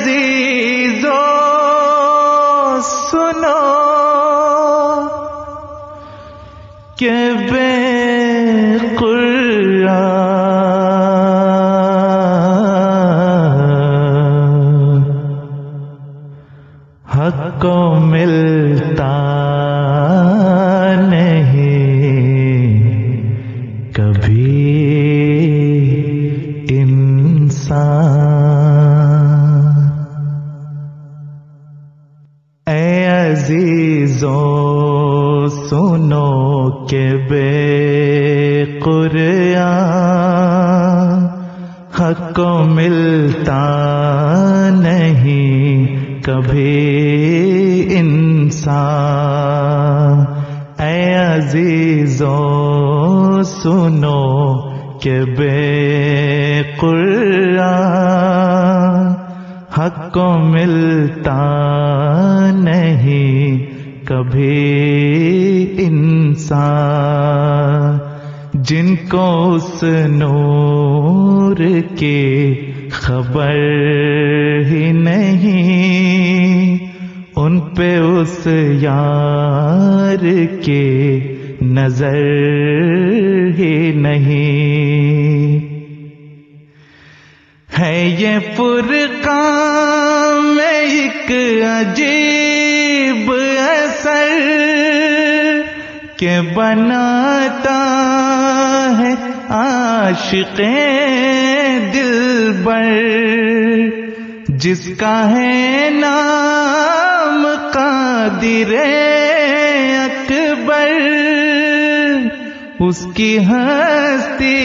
अजीजो सुनो के बेक़ुरान हक़ को मिलता नहीं कभी इंसान। ऐ अज़ीज़ो सुनो के बेक़ुरान हक़ को मिलता नहीं कभी इंसान। ऐ अज़ीज़ो सुनो के बेक़ुरान हक़ को मिलता नहीं कभी इंसान। जिनको उस नूर की खबर ही नहीं उन पे उस यार के नजर ही नहीं है। ये फुरक़ान में एक अजीब असर के बनाता है आशिक़े दिलबर। जिसका है नाम क़ादिरे अकबर उसकी हस्ती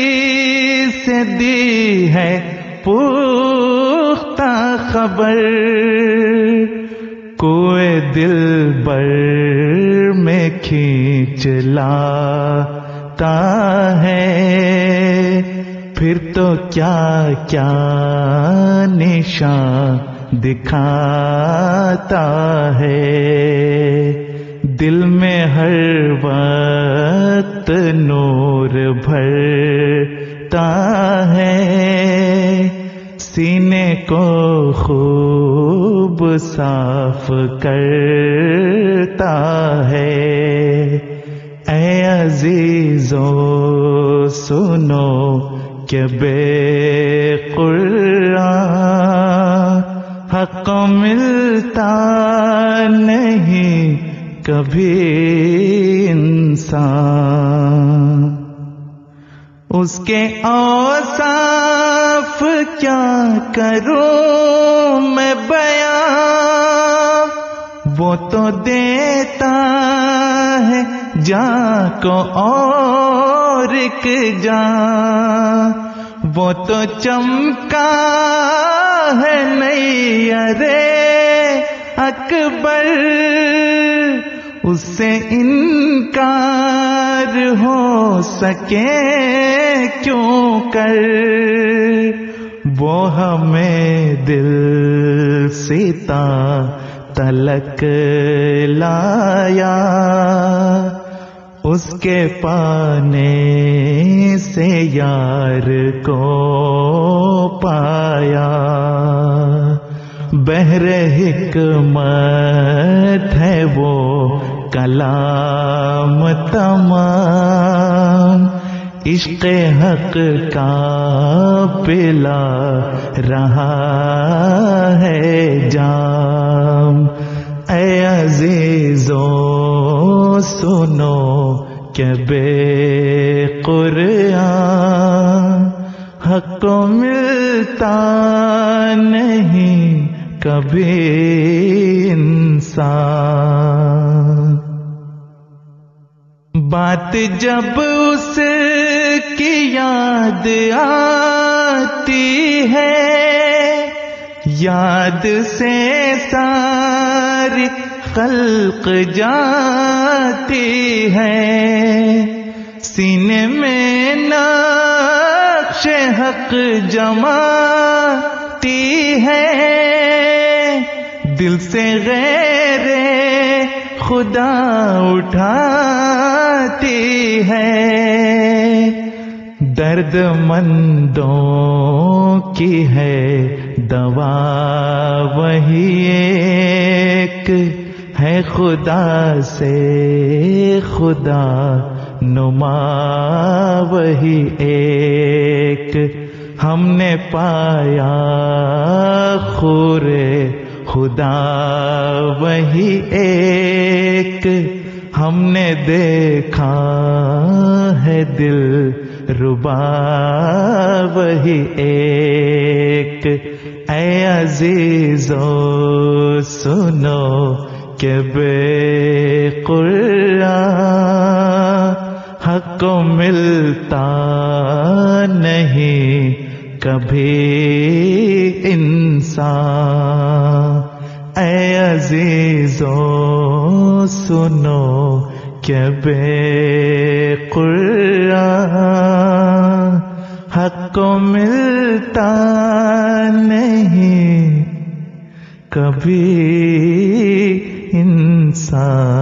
से दी है पुख्ता खबर। कोए दिलबर में खींच लाता है फिर तो क्या क्या निशान दिखाता है। दिल में हर वक्त नूर भरता है सीने को खूब साफ करता है। ऐ अज़ीज़ो सुनो के बेक़ुरान हक़ को मिलता नहीं कभी इंसान। उसके औसाफ क्या करूं मैं बयां वो तो देता है जान को और एक जान। वो तो चमका है नैयरे अकबर उससे इनकार हो सके क्यों कर। वो हमें दिल सीता तलक लाया उसके पाने से यार को पाया। बहरे हिकमत है वो कलाम तमाम इश्क़ हक़ का पिला रहा है जाम। ऐ अज़ीज़ो सुनो के बेक़ुरान हक़ को मिलता नहीं कभी इंसान। बात जब उसकी याद आती है याद से सारी खल्क जाती है। सीने में नक्श हक़ जमाती है दिल से गैरे खुदा उठाती है। दर्दमंदों की है दवा से खुदा नुमा वही एक हमने पाया खुरे खुदा वही एक हमने देखा है दिल रुबा वही एक। ऐ अज़ीज़ो सुनो के बेक़ुरान हक़ मिलता नहीं कभी इंसान। ऐ अज़ीज़ो सुनो के बेक़ुरान हक़ मिलता नहीं कभी इंसान।